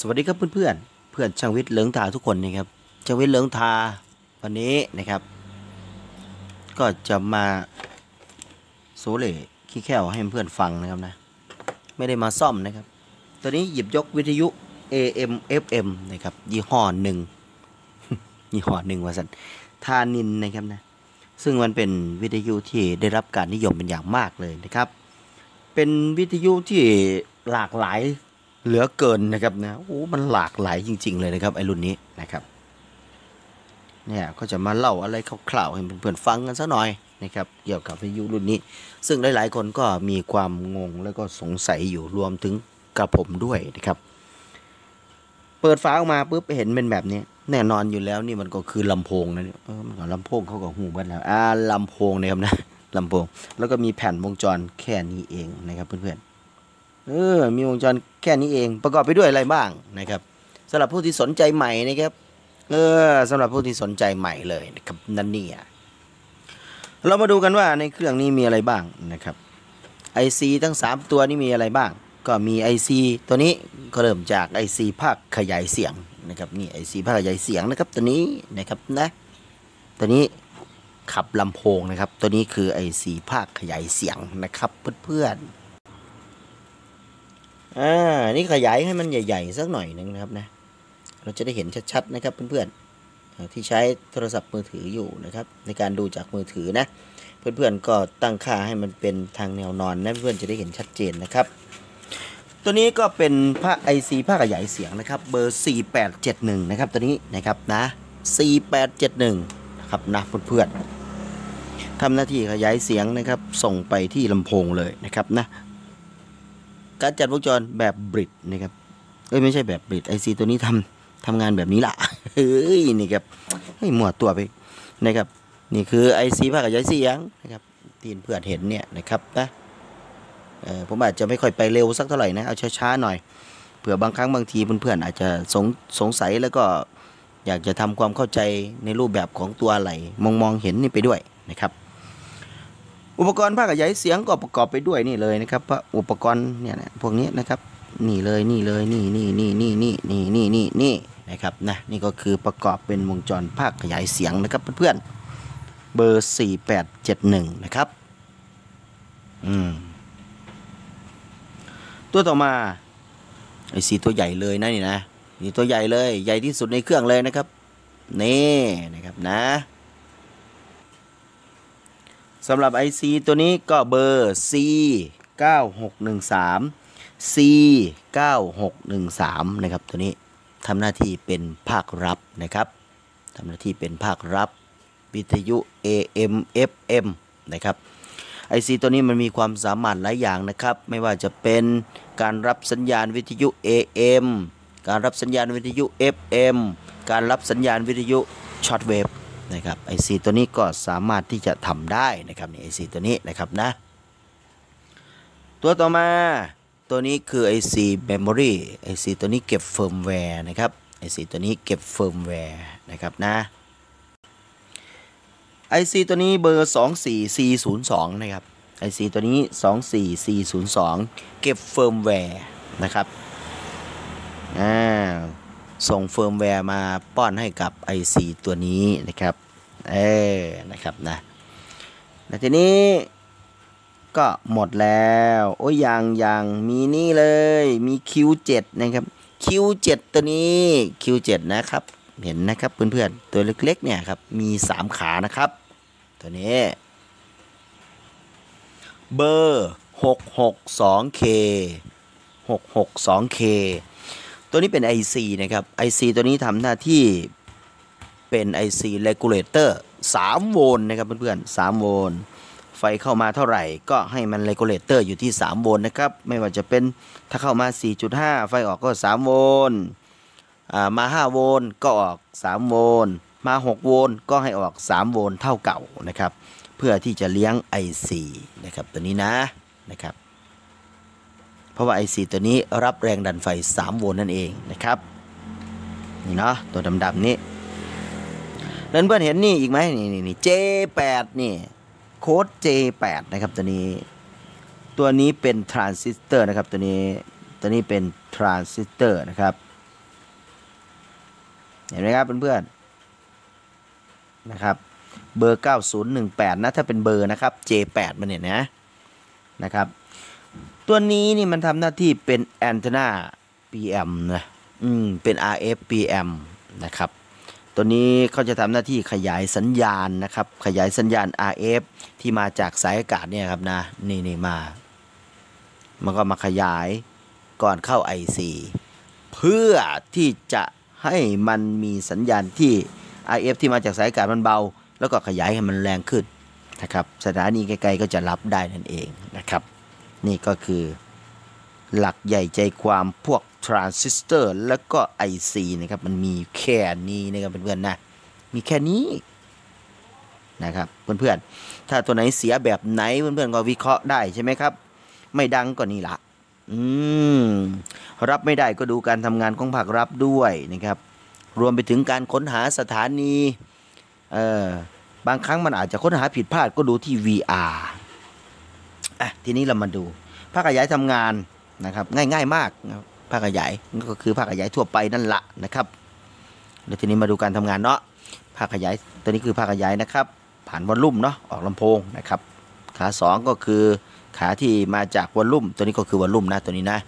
สวัสดีครับเพื่อนช่างวิทย์เหลืองทาทุกคนนะครับช่างวิทย์เหลืองทาวันนี้นะครับก็จะมาโซเล่ขี้แค่วให้เพื่อนฟังนะครับนะไม่ได้มาซ่อมนะครับตัวนี้หยิบยกวิทยุ AM FM นะครับยี่ห้อหนึ่งว่าสันทานินนะครับนะซึ่งมันเป็นวิทยุที่ได้รับการนิยมเป็นอย่างมากเลยนะครับเป็นวิทยุที่หลากหลายเหลือเกินนะครับนะโอ้มันหลากหลายจริงๆเลยนะครับไอรุ่นนี้นะครับเนี่ยก็จะมาเล่าอะไรคร่าวๆให้เพื่อนๆฟังกันซะหน่อยนะครับเกี่ยวกับวิทยุรุ่นนี้ซึ่งหลายๆคนก็มีความงงแล้วก็สงสัยอยู่รวมถึงกระผมด้วยนะครับเปิดฝาออกมาปุ๊บเห็นเป็นแบบนี้แน่นอนอยู่แล้วนี่มันก็คือลำโพงนะเนี่ยมันก็ลำโพงเขาก็หูบ้านแล้วลำโพงนะครับนะลำโพงแล้วก็มีแผ่นวงจรแค่นี้เองนะครับเพื่อนๆมีวงจรแค่นี้เองประกอบไปด้วยอะไรบ้างนะครับสำหรับผู้ที่สนใจใหม่นะครับสำหรับผู้ที่สนใจใหม่เลยนะครับนั่นนี่เรามาดูกันว่าในเครื่องนี้มีอะไรบ้างนะครับ IC ทั้ง3ตัวนี้มีอะไรบ้างก็มี IC ตัวนี้ก็เริ่มจาก IC ภาคขยายเสียงนะครับนี่ IC ภาคขยายเสียงนะครับตัวนี้นะครับนะตัวนี้ขับลำโพงนะครับตัวนี้คือ IC ภาคขยายเสียงนะครับเพื่อนนี่ขยายให้มันใหญ่ๆสักหน่อยนึงนะครับนะเราจะได้เห็นชัดๆนะครับเพื่อนๆที่ใช้โทรศัพท์มือถืออยู่นะครับในการดูจากมือถือนะเพื่อนๆก็ตั้งค่าให้มันเป็นทางแนวนอนนะเพื่อนๆจะได้เห็นชัดเจนนะครับตัวนี้ก็เป็นผ้า IC ผ้าขยายเสียงนะครับเบอร์4871นะครับตัวนี้นะครับนะ4871นะครับนะเพื่อนๆทำหน้าที่ขยายเสียงนะครับส่งไปที่ลำโพงเลยนะครับนะการจัดวงจรแบบบริดนะครับไม่ใช่แบบบริด IC ตัวนี้ทำงานแบบนี้ล่ะนี่ครับหมวดตัวไปนะครับนี่คือ IC ภาคขยายเสียงนะครับที่เพื่อนเห็นเนี่ยนะครับนะผมอาจจะไม่ค่อยไปเร็วสักเท่าไหร่นะเอาช้าๆหน่อยเผื่อบางครั้งบางทีเพื่อนๆอาจจะสงสัยแล้วก็อยากจะทำความเข้าใจในรูปแบบของตัวอะไรมองเห็นนี่ไปด้วยนะครับอุปกรณ์ภาคขยายเสียงก็ประกอบไปด้วยนี่เลยนะครับอุปกรณ์เนี่ยพวกนี้นะครับนี่เลยนี่เลยนี่นะครับนะนี่ก็คือประกอบเป็นวงจรภาคขยายเสียงนะครับเพื่อนๆเบอร์4871นะครับตัวต่อมาไอซีตัวใหญ่เลยนะนี่นะนี่ตัวใหญ่เลยใหญ่ที่สุดในเครื่องเลยนะครับนี่นะครับนะสำหรับ IC ตัวนี้ก็เบอร์ C9613 นะครับตัวนี้ทำหน้าที่เป็นภาครับนะครับทำหน้าที่เป็นภาครับวิทยุ AM FM นะครับ IC ตัวนี้มันมีความสามารถหลายอย่างนะครับไม่ว่าจะเป็นการรับสัญญาณวิทยุ AM การรับสัญญาณวิทยุ FM การรับสัญญาณวิทยุช็อตเวฟนะครับ IC ตัวนี้ก็สามารถที่จะทำได้นะครับนี่ IC ตัวนี้นะครับนะตัวต่อมาตัวนี้คือ IC Memory IC ตัวนี้เก็บเฟิร์มแวร์นะครับ IC ตัวนี้เก็บเฟิร์มแวร์นะครับนะ IC ตัวนี้เบอร์24402นะครับ IC ตัวนี้24402เก็บเฟิร์มแวร์นะครับส่งเฟิร์มแวร์มาป้อนให้กับ IC ตัวนี้นะครับนะครับนะแล้วทีนี้ก็หมดแล้วโอ้ยยังมีนี่เลยมี Q7 นะครับ Q7 ตัวนี้ Q7 นะครับเห็นนะครับเพื่อนๆตัวเล็กๆเนี่ยครับมี3ขานะครับตัวนี้เบอร์662K ตัวนี้เป็น IC นะครับ IC ตัวนี้ทำหน้าที่เป็น IC regulator 3โวลต์นะครับเพื่อนๆ3โวลต์ไฟเข้ามาเท่าไหร่ก็ให้มัน regulator อยู่ที่3โวลต์นะครับไม่ว่าจะเป็นถ้าเข้ามา 4.5 ไฟออกก็3โวลต์มา5โวลต์ก็ออก3โวลต์มา6โวลต์ก็ให้ออก3โวลต์เท่าเก่านะครับเพื่อที่จะเลี้ยง IC นะครับตัวนี้นะนะครับเพราะว่า IC ตัวนี้รับแรงดันไฟ3โวลต์นั่นเองนะครับนี่เนาะตัวดำๆนี้แล้วเพื่อนเห็นนี่อีกไหมนี่ J8 นี่โค้ด J8 นะครับตัวนี้เป็นทรานซิสเตอร์นะครับตัวนี้เป็นทรานซิสเตอร์นะครับ เห็นไหมครับเพื่อนๆนะครับเบอร์9018นะถ้าเป็นเบอร์นะครับ J8 มันเนี่ยนะครับตัวนี้นี่มันทำหน้าที่เป็นแอนเทน่า PM นะเป็น RF PM นะครับตัวนี้เขาจะทำหน้าที่ขยายสัญญาณนะครับขยายสัญญาณ RF ที่มาจากสายอากาศเนี่ยครับนะนี่มันก็มาขยายก่อนเข้า IC เพื่อที่จะให้มันมีสัญญาณที่ RF ที่มาจากสายอากาศมันเบาแล้วก็ขยายให้มันแรงขึ้นนะครับสถานีไกลๆก็จะรับได้นั่นเองนะครับนี่ก็คือหลักใหญ่ใจความพวกทรานซิสเตอร์แล้วก็ IC นะครับมันมีแค่นี้นะครับเพื่อนๆนะมีแค่นี้นะครับเพื่อนๆถ้าตัวไหนเสียแบบไหนเพื่อนๆก็วิเคราะห์ได้ใช่ไหมครับไม่ดังก็นี่ละรับไม่ได้ก็ดูการทำงานของภาครับ ด้วยนะครับรวมไปถึงการค้นหาสถานีบางครั้งมันอาจจะค้นหาผิดพลาดก็ดูที่ VR ทีนี้เรามาดูภาคขยายทำงานนะครับง่ายๆมากภาคขยายก็คือภาคขยายทั่วไปนั่นละนะครับเดี๋ยวทีนี้มาดูการทำงานเนาะภาคขยายตัวนี้คือภาคขยายนะครับผ่านวอลลุ่มเนาะออกลำโพงนะครับขา2ก็คือขาที่มาจากวอลลุ่มตัวนี้ก็คือวอลลุ่มนะตัวนี้นะ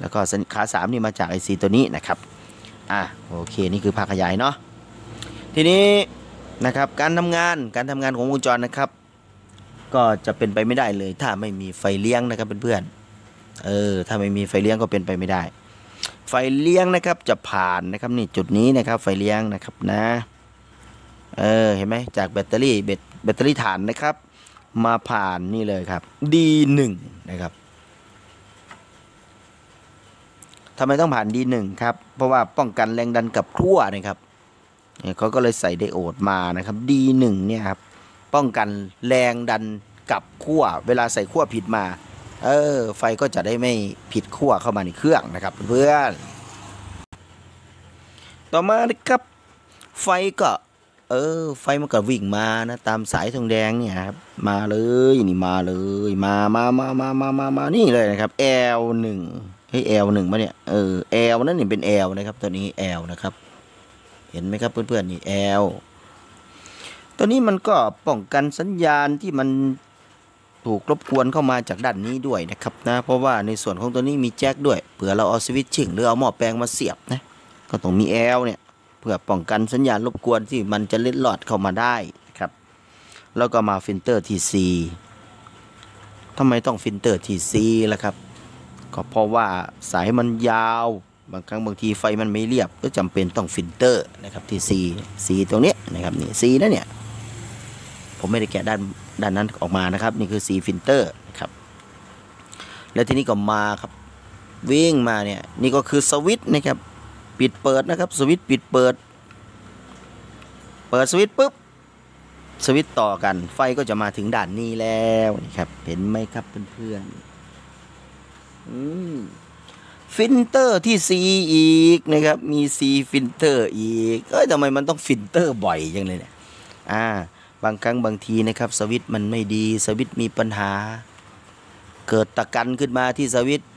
แล้วก็ขา3นี่มาจาก IC ตัวนี้นะครับโอเคนี่คือภาคขยายเนาะทีนี้นะครับการทำงานของวงจรนะครับก็จะเป็นไปไม่ได้เลยถ้าไม่มีไฟเลี้ยงนะครับเพื่อนๆถ้าไม่มีไฟเลี้ยงก็เป็นไปไม่ได้ไฟเลี้ยงนะครับจะผ่านนะครับนี่จุดนี้นะครับไฟเลี้ยงนะครับนะเห็นไหมจากแบตเตอรี่ถ่านนะครับมาผ่านนี่เลยครับ D1 นะครับทำไมต้องผ่าน D1 ครับเพราะว่าป้องกันแรงดันกับขั้วนะครับเขาก็เลยใส่ไดโอดมานะครับ D1 เนี่ยครับป้องกันแรงดันกับขั้วเวลาใส่ขั้วผิดมาไฟก็จะได้ไม่ผิดขั้วเข้ามาในเครื่องนะครับเพื่อนต่อมานะครับไฟก็ไฟมันก็วิ่งมานะตามสายทองแดงเนี่ยครับมาเลยนี่มาเลยมานี่เลยนะครับ L1 เฮ้ย L1 ป่ะเนี่ยL นั่นนี่เป็น L นะครับตัวนี้ L นะครับเห็นไหมครับเพื่อนๆนี่ L ตัวนี้มันก็ป้องกันสัญญาณที่มันถูกรบกวนเข้ามาจากด้านนี้ด้วยนะครับนะเพราะว่าในส่วนของตัวนี้มีแจ็คด้วยเผื่อเราเอาสวิตช์ชิ่งหรือเอาหม้อแปลงมาเสียบนะก็ต้องมี L เนี่ยเพื่อป้องกันสัญญาณรบกวนที่มันจะเล็ดลอดเข้ามาได้นะครับแล้วก็มาฟิลเตอร์ TC ทำไมต้องฟิลเตอร์ TC ล่ะครับก็เพราะว่าสายมันยาวบางครั้งบางทีไฟมันไม่เรียบก็จำเป็นต้องฟิลเตอร์นะครับ TC ตรงนี้นะครับนี่ C นั่นเนี่ยผมไม่ได้แกะด้านนั้นออกมานะครับนี่คือ C ฟิลเตอร์นะครับแล้วทีนี้ก็มาครับวิ่งมาเนี่ยนี่ก็คือสวิตช์นะครับปิดเปิดนะครับสวิตช์ปิดเปิดสวิตช์ปุ๊บสวิตช์ต่อกันไฟก็จะมาถึงด่านนี้แล้วนี่ครับเห็นไหมครับเพื่อนๆฟิลเตอร์ที่ C อีกนะครับมี C ฟิลเตอร์อีกทำไมมันต้องฟิลเตอร์บ่อยจังเลยเนี่ยบางครั้งบางทีนะครับสวิตช์มันไม่ดีสวิตช์มีปัญหาเกิดตะกันขึ้นมาที่สวิตช์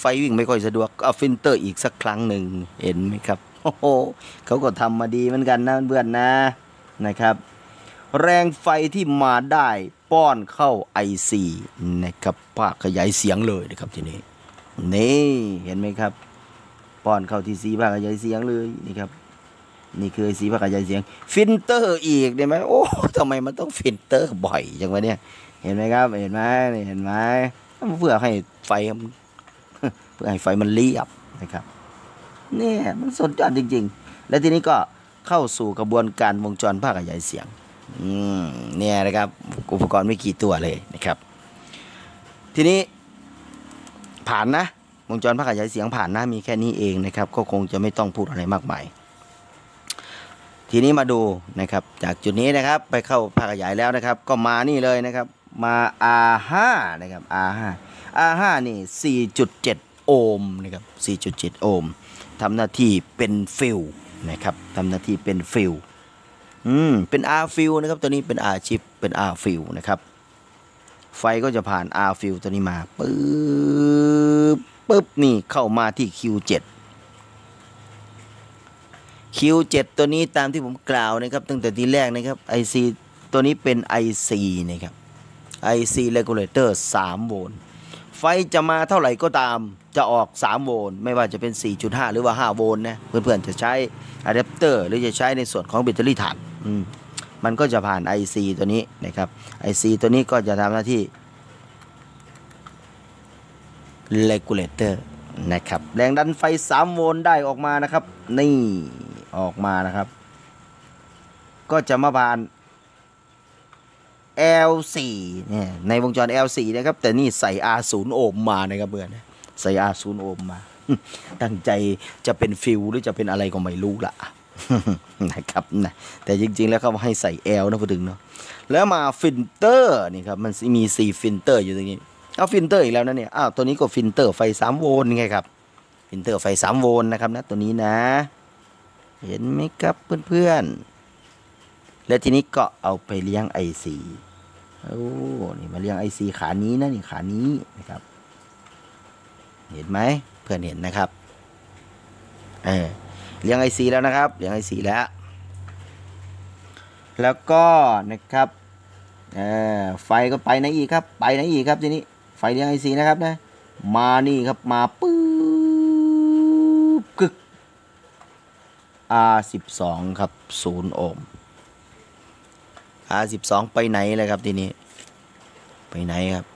ไฟวิ่งไม่ค่อยสะดวกเอาฟิลเตอร์อีกสักครั้งหนึ่งเห็นไหมครับโอ้โหเขาก็ทำมาดีเหมือนกันนะเพื่อนนะนะครับแรงไฟที่มาได้ป้อนเข้า IC นะครับภาคขยายเสียงเลยนะครับทีนี้นี่เห็นไหมครับป้อนเข้าที่ภาคขยายเสียงเลยนี่ครับนี่คือ IC ภาคขยายเสียงฟิลเตอร์อีกได้ไหมโอ้ทำไมมันต้องฟิลเตอร์บ่อยจังวะเนี่ยเห็นไหมครับเห็นไหมเพื่อให้ไฟมันเรียบนะครับเนี่ยมันสุดยอดจริงๆและทีนี้ก็เข้าสู่กระบวนการวงจรภาคขยายเสียงเนี่ยนะครับอุปกรณ์ไม่กี่ตัวเลยนะครับทีนี้ผ่านนะวงจรภาคขยายเสียงผ่านนะมีแค่นี้เองนะครับก็คงจะไม่ต้องพูดอะไรมากมายทีนี้มาดูนะครับจากจุดนี้นะครับไปเข้าภาคขยายแล้วนะครับก็มานี่เลยนะครับมา R5 นะครับ R5 นี่ 4.7 โอห์มนะครับ 4.7 โอห์มทำหน้าที่เป็นฟิลนะครับทำหน้าที่เป็นฟิลเป็น R ฟิลนะครับตัวนี้เป็น R ชิปเป็น R ฟิลนะครับไฟก็จะผ่าน R ฟิลตัวนี้มาปึ๊บนี่เข้ามาที่ Q7 Q7 ตัวนี้ตามที่ผมกล่าวนะครับตั้งแต่ทีแรกนะครับ IC ตัวนี้เป็น IC นะครับ IC regulator 3 โวลต์ไฟจะมาเท่าไหร่ก็ตามจะออก3โวลต์ไม่ว่าจะเป็น 4.5 หรือว่า5โวลต์นะเพื่อนๆจะใช้อะแดปเตอร์หรือจะใช้ในส่วนของแบตเตอรี่ถ่านมันก็จะผ่าน IC ตัวนี้นะครับ IC ตัวนี้ก็จะทำหน้าที่ regulator นะครับแรงดันไฟ3โวลต์ได้ออกมานะครับนี่ออกมานะครับก็จะมาผ่าน L4 เนี่ยในวงจร L4 นะครับแต่นี่ใส่ R0 โอห์มมานะครับเพื่อนใส่ R0 โอห์มมาตั้งใจจะเป็นฟิวหรือจะเป็นอะไรก็ไม่รู้ละ นะครับนะแต่จริงๆแล้วเขาให้ใส่ L นะพูดถึงเนาะแล้วมาฟิลเตอร์นี่ครับมันมี4ฟิลเตอร์อยู่ตรงนี้เอาฟิลเตอร์อีกแล้วนะเนี่ยอ้าวตัวนี้ก็ฟิลเตอร์ไฟ3โวลต์ไงครับฟิลเตอร์ไฟ3โวลต์นะครับนะตัวนี้นะเห็นไหมครับเพื่อนๆและทีนี้ก็เอาไปเลี้ยง IC โอ้นี่มาเลี้ยง IC ขานี้นะนี่ขานี้นะครับเห็นไหมเพื่อนเห็นนะครับเลี้ยง IC แล้วนะครับเลี้ยง IC แล้วแล้วก็นะครับไฟก็ไปไหนอีกครับไปไหนอีกครับทีนี้ไฟเลี้ยง IC นะครับนะมานี่ครับมาปื๊บกึก R12 ครับ0โอห์ม R12 ไปไหนเลยครับทีนี้ไปไหนครับ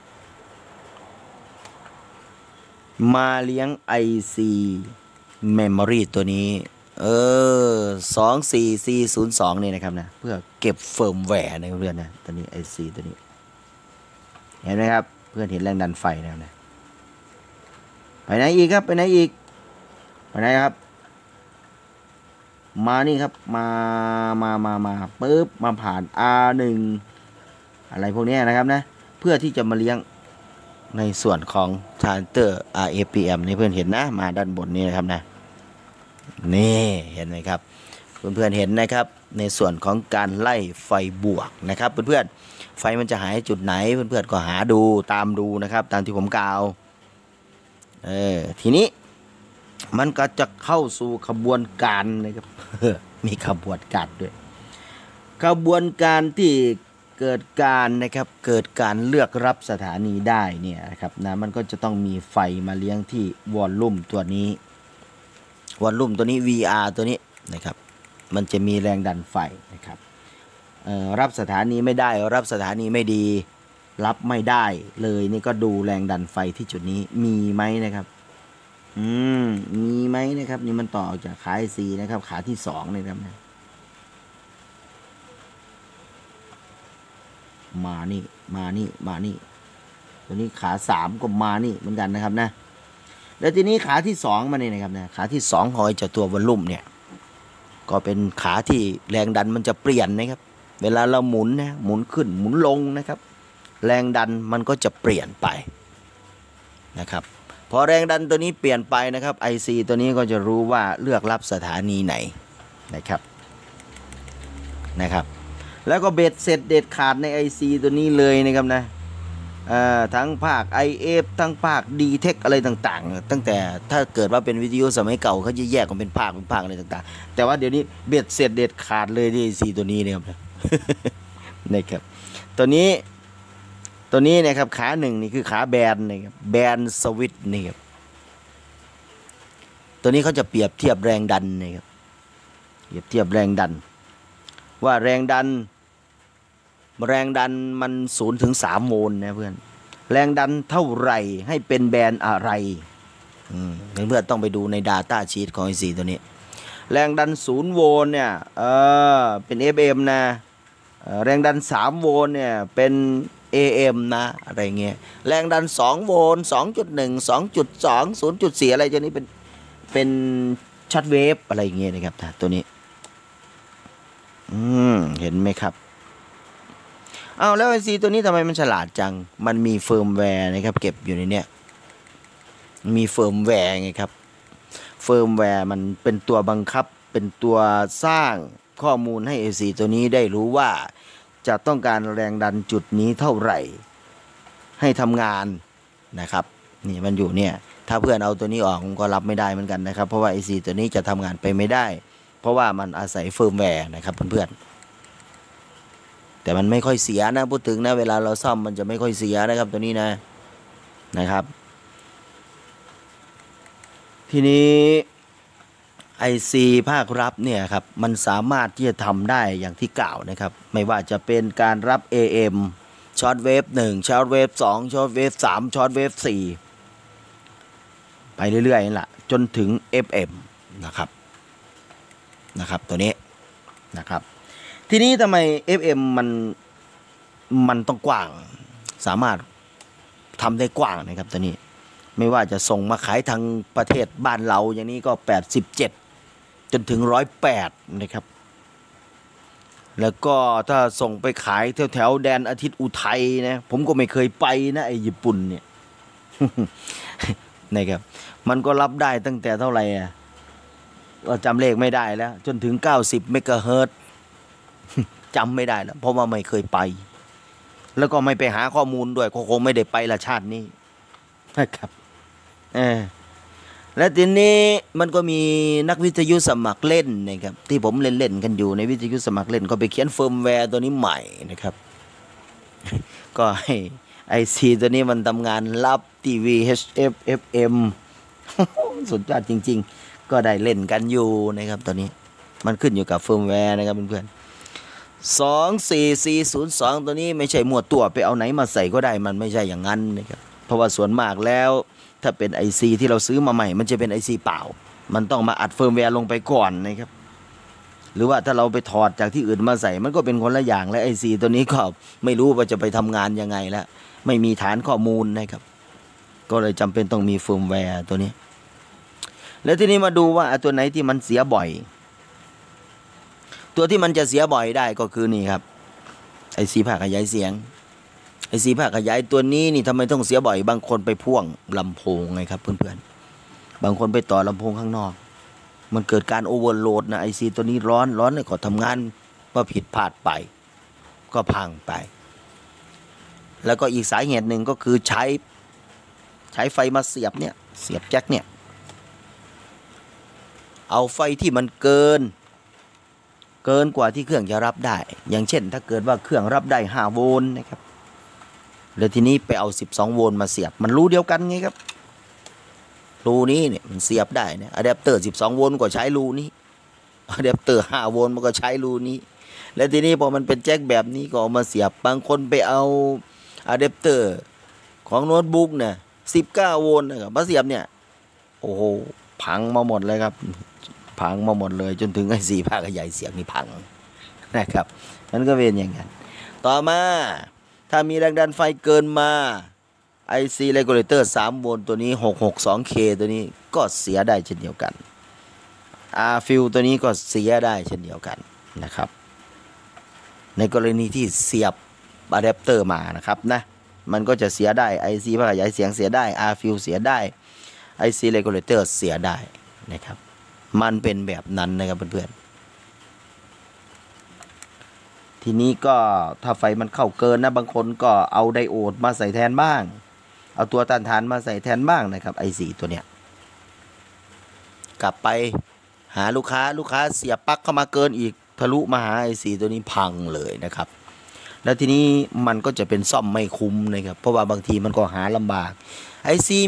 มาเลี้ยง IC Memory ตัวนี้24402นี่นะครับนะเพื่อเก็บเฟิร์มแวร์ในเรื่องนะตัวนี้ IC ตัวนี้เห็นไหมครับเพื่อนเห็นแรงดันไฟนะครับนะไปไหนอีกครับไปไหนอีกไปไหนครับมานี่ครับมาปึ๊บมาผ่าน R1 อะไรพวกนี้นะครับนะเพื่อที่จะมาเลี้ยงในส่วนของทรานซิสเตอร์ RAPM นี่เพื่อนเห็นนะมาด้านบนนี่นะครับนะนี่เห็นไหมครับเพื่อนๆเห็นนะครับในส่วนของการไล่ไฟบวกนะครับเพื่อนๆไฟมันจะหายจุดไหนเพื่อนๆก็หาดูตามดูนะครับตามที่ผมกล่าวทีนี้มันก็จะเข้าสู่ขบวนการนะครับ มีขบวนการด้วยขบวนการที่เกิดการนะครับเกิดการเลือกรับสถานีได้เนี่ยนะครับนะมันก็จะต้องมีไฟมาเลี้ยงที่วอลลุ่มตัวนี้วอลลุ่มตัวนี้ VR ตัวนี้นะครับมันจะมีแรงดันไฟนะครับรับสถานีไม่ได้รับสถานีไม่ดีรับไม่ได้เลยนี่ก็ดูแรงดันไฟที่จุดนี้มีไหมนะครับมีไหมนะครับนี่มันต่อจากขา IC นะครับขาที่2เลยครับนะมานี่ตัวนี้ขา3ก็มานี่เหมือนกันนะครับนะแล้วทีนี้ขาที่2มาเนี่ยนะครับนะขาที่2หอยจากตัววอลลุ่มเนี่ยก็เป็นขาที่แรงดันมันจะเปลี่ยนนะครับเวลาเราหมุนนะหมุนขึ้นหมุนลงนะครับแรงดันมันก็จะเปลี่ยนไปนะครับพอแรงดันตัวนี้เปลี่ยนไปนะครับ IC ตัวนี้ก็จะรู้ว่าเลือกรับสถานีไหนนะครับแล้วก็เบ็ดเสร็จเด็ดขาดใน IC ตัวนี้เลยนะครับนะทั้งภาค IF ทั้งภาค D-Tech อะไรต่างๆตั้งแต่ถ้าเกิดว่าเป็นวิทยุสมัยเก่าเขาจะแยกกันเป็นภาคอะไรต่างๆแต่ว่าเดี๋ยวนี้เบ็ดเสร็จเด็ดขาดเลยที่ IC ตัวนี้นะครับ นะครับตัวนี้นะครับขา1นี่คือขาแบนนะครับแบนสวิตช์นี่ครับตัวนี้เขาจะเปรียบเทียบแรงดันนะครับเปรียบเทียบแรงดันว่าแรงดันมัน0 ถึง 3โวลต์นะเพื่อนแรงดันเท่าไหร่ให้เป็นแบนอะไรเพื่อนต้องไปดูใน Data Sheet ของ IC ตัวนี้แรงดัน0โวลต์เนี่ยเป็น FM นะแรงดัน3โวลต์เนี่ยเป็น AM นะอะไรเงี้ยแรงดัน2โวลต์ 2.1 2.2 0.4 อะไรตัวนี้เป็นช็อตเวฟอะไรเงี้ยนะครับตัวนี้เห็นไหมครับอ้าวแล้ว IC ตัวนี้ทำไมมันฉลาดจังมันมีเฟิร์มแวร์นะครับเก็บอยู่ในเนี้ยมีเฟิร์มแวร์ไงครับเฟิร์มแวร์มันเป็นตัวบังคับเป็นตัวสร้างข้อมูลให้ IC ตัวนี้ได้รู้ว่าจะต้องการแรงดันจุดนี้เท่าไหร่ให้ทำงานนะครับนี่มันอยู่เนี่ยถ้าเพื่อนเอาตัวนี้ออกผมก็รับไม่ได้เหมือนกันนะครับเพราะว่า IC ตัวนี้จะทำงานไปไม่ได้ เพราะว่ามันอาศัยเฟิร์มแวร์นะครับเพื่อนๆแต่มันไม่ค่อยเสียนะพูดถึงนะเวลาเราซ่อมมันจะไม่ค่อยเสียนะครับตัวนี้นะครับทีนี้ไอซีภาครับเนี่ยครับมันสามารถที่จะทำได้อย่างที่กล่าวนะครับไม่ว่าจะเป็นการรับ AM ช็อตเวฟ1ช็อตเวฟ2ช็อตเวฟ3ช็อตเวฟ4ไปเรื่อยๆนั่นแหละจนถึง FM นะครับตัวนี้นะครับทีนี้ทำไม FM มันต้องกว้างสามารถทำได้กว้างนะครับตัวนี้ไม่ว่าจะส่งมาขายทางประเทศบ้านเราอย่างนี้ก็87จนถึง108นะครับแล้วก็ถ้าส่งไปขายแถวแดนอาทิตย์อุทัยนะผมก็ไม่เคยไปนะไอ้ญี่ปุ่นเนี่ย นะครับมันก็รับได้ตั้งแต่เท่าไหร่อ่ะก็จำเลขไม่ได้แล้วจนถึง90เมกะเฮิรตซ์จำไม่ได้แล้วเพราะว่าไม่เคยไปแล้วก็ไม่ไปหาข้อมูลด้วยก็คงไม่ได้ไปละชาตินี้นะครับและทีนี้มันก็มีนักวิทยุสมัครเล่นนะครับที่ผมเล่นๆกันอยู่ในวิทยุสมัครเล่นก็ไปเขียนเฟิร์มแวร์ตัวนี้ใหม่นะครับ ก็ให้ไอซีตัวนี้มันทำงานรับทีวี HF FM สุดยอดจริงๆก็ได้เล่นกันอยู่นะครับตัวนี้มันขึ้นอยู่กับเฟิร์มแวร์นะครับเพื่อนๆ24402ตัวนี้ไม่ใช่มั่วตัวไปเอาไหนมาใส่ก็ได้มันไม่ใช่อย่างนั้นนะครับเพราะว่าส่วนมากแล้วถ้าเป็น IC ที่เราซื้อมาใหม่มันจะเป็น IC เปล่ามันต้องมาอัดเฟิร์มแวร์ลงไปก่อนนะครับหรือว่าถ้าเราไปถอดจากที่อื่นมาใส่มันก็เป็นคนละอย่างและ IC ตัวนี้ก็ไม่รู้ว่าจะไปทำงานยังไงแล้วไม่มีฐานข้อมูลนะครับก็เลยจำเป็นต้องมีเฟิร์มแวร์ตัวนี้แล้วทีนี้มาดูว่าตัวไหนที่มันเสียบ่อยตัวที่มันจะเสียบ่อยได้ก็คือนี่ครับ IC ภาคขยายเสียงไอซีภาคขยายตัวนี้นี่ทำไมต้องเสียบ่อยบางคนไปพ่วงลำโพงไงครับเพื่อนๆบางคนไปต่อลำโพงข้างนอกมันเกิดการโอเวอร์โหลดนะไอซีตัวนี้ร้อนเลยก็ทำงานว่าผิดพลาดไปก็พังไปแล้วก็อีกสาเหตุหนึ่งก็คือใช้ไฟมาเสียบเนี่ยเสียบแจ็คเนี่ยเอาไฟที่มันเกินกว่าที่เครื่องจะรับได้อย่างเช่นถ้าเกิดว่าเครื่องรับได้5โวลต์นะครับแล้วทีนี้ไปเอา12โวลต์มาเสียบมันรูเดียวกันไงครับรูนี้เนี่ยมันเสียบได้นะอะแดปเตอร์12โวลต์ก็ใช้รูนี้อะแดปเตอร์5โวลต์มันก็ใช้รูนี้แล้วทีนี้พอมันเป็นแจ็คแบบนี้ก็เอามาเสียบบางคนไปเอาอะแดปเตอร์ของโน้ตบุ๊กเนี่ย19โวลต์นะครับมาเสียบเนี่ยโอ้โหพังมาหมดเลยครับพังมาหมดเลยจนถึงไอ้4ภาคขยายเสียงนี่พังนะครับนั่นก็เป็นอย่างนั้นต่อมาถ้ามีแรงดันไฟเกินมา IC regulator 3โวลต์ตัวนี้ 662K ตัวนี้ก็เสียได้เช่นเดียวกัน R fill ตัวนี้ก็เสียได้เช่นเดียวกันนะครับในกรณีที่เสียบอะแดปเตอร์มานะครับนะมันก็จะเสียได้ IC ภาคขยายเสียงเสียได้ R fill เสียได้ IC regulator เสียได้นะครับมันเป็นแบบนั้นนะครับเพื่อนๆทีนี้ก็ถ้าไฟมันเข้าเกินนะบางคนก็เอาไดโอดมาใส่แทนบ้างเอาตัวต้านทานมาใส่แทนบ้างนะครับไอซีตัวเนี้ยกลับไปหาลูกค้าเสียบปลั๊กเข้ามาเกินอีกทะลุมาหาไอซีตัวนี้พังเลยนะครับแล้วทีนี้มันก็จะเป็นซ่อมไม่คุ้มนะครับเพราะว่าบางทีมันก็หาลำบากไอซี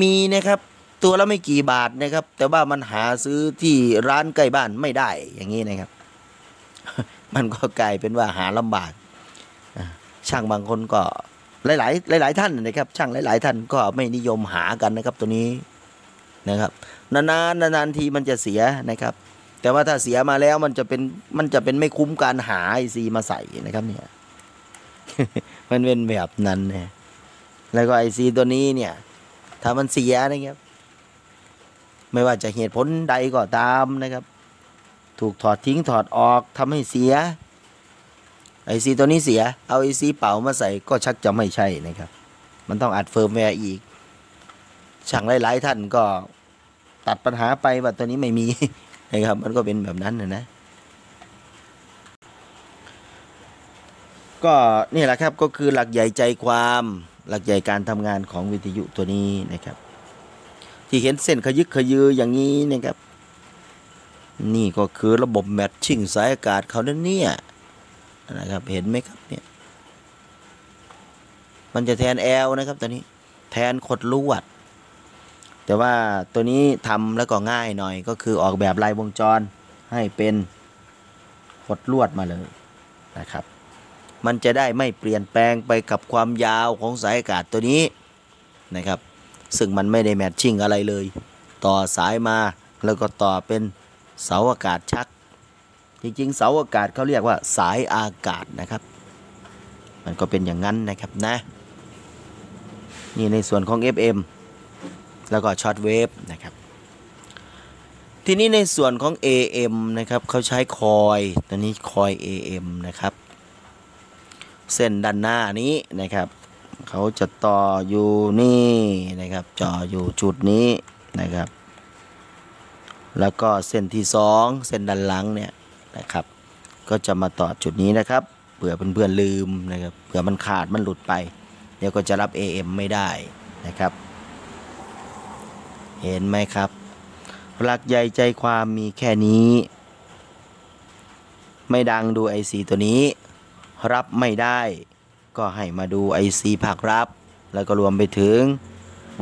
มีนะครับตัวละไม่กี่บาทนะครับแต่ว่ามันหาซื้อที่ร้านใกล้บ้านไม่ได้อย่างนี้นะครับมันก็กลายเป็นว่าหาลำบากช่างบางคนก็หลายท่านนะครับช่างหลายๆท่านก็ไม่นิยมหากันนะครับตัวนี้นะครับนานทีมันจะเสียนะครับแต่ว่าถ้าเสียมาแล้วมันจะเป็นไม่คุ้มการหาไอซีมาใส่นะครับเนี่ย มันเป็นแบบนั้นนะแล้วก็ไอซีตัวนี้เนี่ยถ้ามันเสียนะครับไม่ว่าจะเหตุผลใดก็ตามนะครับถูกถอดทิ้งถอดออกทำให้เสียไอซีตัวนี้เสียเอาไอซีเป่ามาใส่ก็ชักจะไม่ใช่นะครับมันต้องอัดเฟิร์มแวร์อีกช่างหลายๆท่านก็ตัดปัญหาไปว่าตัวนี้ไม่มีนะครับมันก็เป็นแบบนั้นนะก็นี่แหละครับก็คือหลักใหญ่ใจความหลักใหญ่การทำงานของวิทยุตัวนี้นะครับที่เห็นเส้นขยึกขยืออย่างนี้นะครับ นี่ก็คือระบบแมทชิ่งสายอากาศเขาเนี่ยนะครับเห็นไหมครับเนี่ยมันจะแทน L นะครับตัวนี้แทนขดลวดแต่ว่าตัวนี้ทำแล้วก็ง่ายหน่อยก็คือออกแบบลายวงจรให้เป็นขดลวดมาเลยนะครับมันจะได้ไม่เปลี่ยนแปลงไปกับความยาวของสายอากาศตัวนี้นะครับซึ่งมันไม่ได้แมทชิ่งอะไรเลยต่อสายมาแล้วก็ต่อเป็นเสาอากาศชักจริงๆเสาอากาศเขาเรียกว่าสายอากาศนะครับมันก็เป็นอย่างนั้นนะครับนะนี่ในส่วนของ FM แล้วก็ช็อตเวฟนะครับทีนี้ในส่วนของ AM นะครับเขาใช้คอยตัวนี้คอย AM นะครับเส้นด้านหน้านี้นะครับเขาจะต่ออยู่นี่นะครับจ่ออยู่จุดนี้นะครับแล้วก็เส้นที่2เส้นด้านหลังเนี่ยนะครับก็จะมาต่อจุดนี้นะครับเผื่อเพื่อนๆลืมนะครับเผื่อมันขาดมันหลุดไปเดี๋ยวก็จะรับ AM ไม่ได้นะครับเห็นไหมครับหลักใหญ่ใจความมีแค่นี้ไม่ดังดู IC ตัวนี้รับไม่ได้ก็ให้มาดู IC ภาครับแล้วก็รวมไปถึง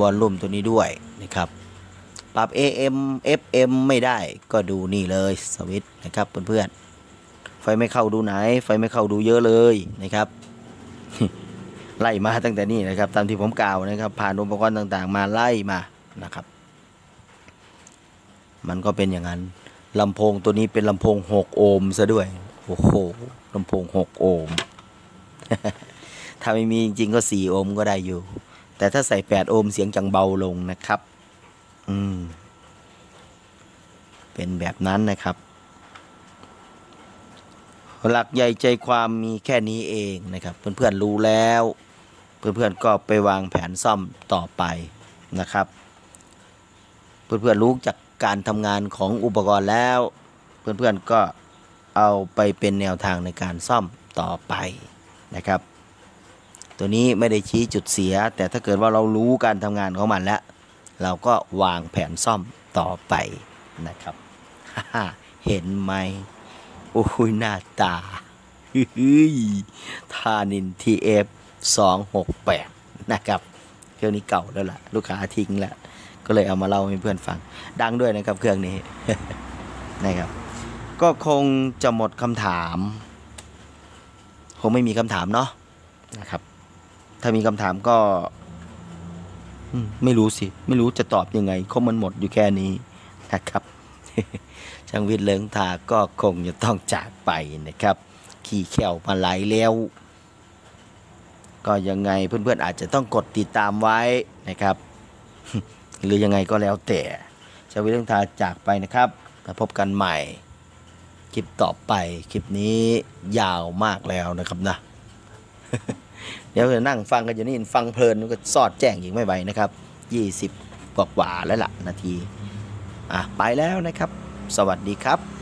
วอลลุ่มตัวนี้ด้วยนะครับปรับ AM FM ไม่ได้ก็ดูนี่เลยสวิตช์นะครับเพื่อนๆไฟไม่เข้าดูไหนไฟไม่เข้าดูเยอะเลยนะครับ ไล่มาตั้งแต่นี่นะครับตามที่ผมกล่าวนะครับผ่านอุปกรณ์ต่างๆมาไล่มานะครับมันก็เป็นอย่างนั้นลำโพงตัวนี้เป็นลำโพง6โอห์มซะด้วยโอ้โหลำโพง6โอห์ม ถ้าไม่มีจริงๆก็4โอห์มก็ได้อยู่แต่ถ้าใส่8โอห์มเสียงจังเบาลงนะครับเป็นแบบนั้นนะครับหลักใหญ่ใจความมีแค่นี้เองนะครับเพื่อนๆรู้แล้วเพื่อนๆก็ไปวางแผนซ่อมต่อไปนะครับเพื่อนๆรู้จากการทำงานของอุปกรณ์แล้วเพื่อนๆก็เอาไปเป็นแนวทางในการซ่อมต่อไปนะครับตัวนี้ไม่ได้ชี้จุดเสียแต่ถ้าเกิดว่าเรารู้การทำงานของมันแล้วเราก็วางแผนซ่อมต่อไปนะครับ เห็นไหมโอ้ยหน้าตาทานิน TF268 นะครับเครื่องนี้เก่าแล้วล่ะลูกค้าทิ้งแล้วก็เลยเอามาเล่าให้เพื่อนฟังดังด้วยนะครับเครื่องนี้ นะครับก็คงจะหมดคำถามคงไม่มีคำถามเนาะนะครับถ้ามีคำถามก็ไม่รู้สิไม่รู้จะตอบยังไงข้อมันหมดอยู่แค่นี้นะครับช่างวิทย์เลิงทาก็คงจะต้องจากไปนะครับขี่แขวมาหลายแล้วก็ยังไงเพื่อนๆอาจจะต้องกดติดตามไว้นะครับหรือยังไงก็แล้วแต่ช่างวิทย์เลิงทาจากไปนะครับแล้วพบกันใหม่คลิปต่อไปคลิปนี้ยาวมากแล้วนะครับนะ เดี๋ยวนั่งฟังกันอยู่นี่ฟังเพลินก็สอดแจ้งอีกไม่ไหวนะครับ20 กว่าแล้วล่ะนาทีไปแล้วนะครับสวัสดีครับ